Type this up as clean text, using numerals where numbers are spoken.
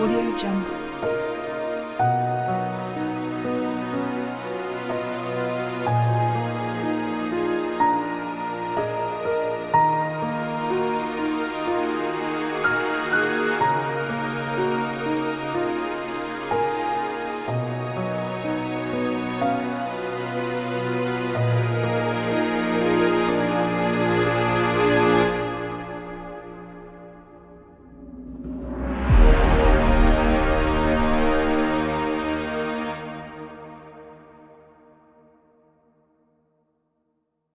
AudioJungle.